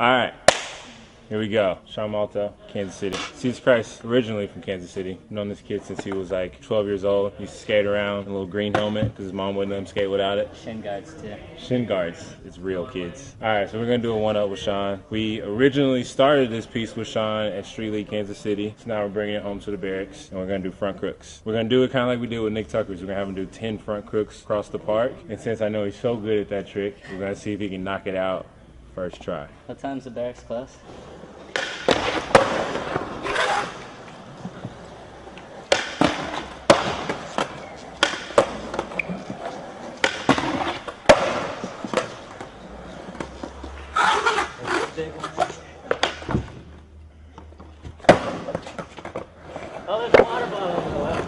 All right. Here we go. Sean Malta, Kansas City. Cesar Price, originally from Kansas City. Known this kid since he was like 12 years old. He used to skate around in a little green helmet because his mom wouldn't let him skate without it. Shin guards too. Shin guards. It's real, kids. All right, so we're going to do a one-up with Sean. We originally started this piece with Sean at Street League Kansas City. So now we're bringing it home to the barracks, and we're going to do front crooks. We're going to do it kind of like we did with Nick Tucker's. We're going to have him do 10 front crooks across the park. And since I know he's so good at that trick, we're going to see if he can knock it out first try. What time's the barracks class? Oh, there's a water bottle on the left.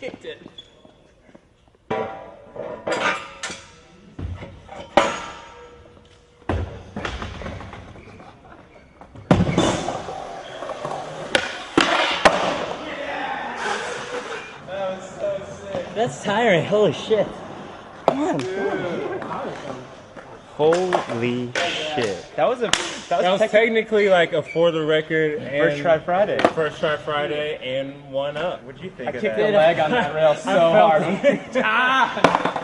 Kicked it. That was so sick. That's tiring. Holy shit. Come on. Holy shit. That was technically like a for the record and first try Friday. First try Friday and one up. What'd you think of that? I kicked the leg on that rail so hard.